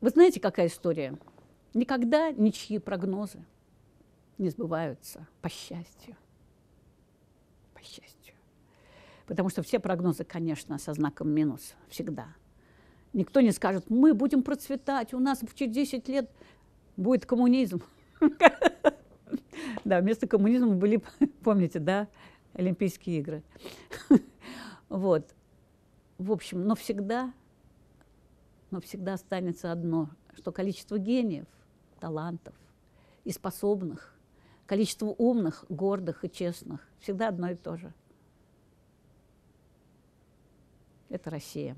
Вы знаете, какая история? Никогда ничьи прогнозы не сбываются, по счастью. По счастью. Потому что все прогнозы, конечно, со знаком минус всегда. Никто не скажет, мы будем процветать, у нас через 10 лет будет коммунизм. Да, вместо коммунизма были, помните, да, Олимпийские игры. Вот. В общем, но всегда останется одно, что количество гениев, талантов и способных, количество умных, гордых и честных всегда одно и то же. Это Россия.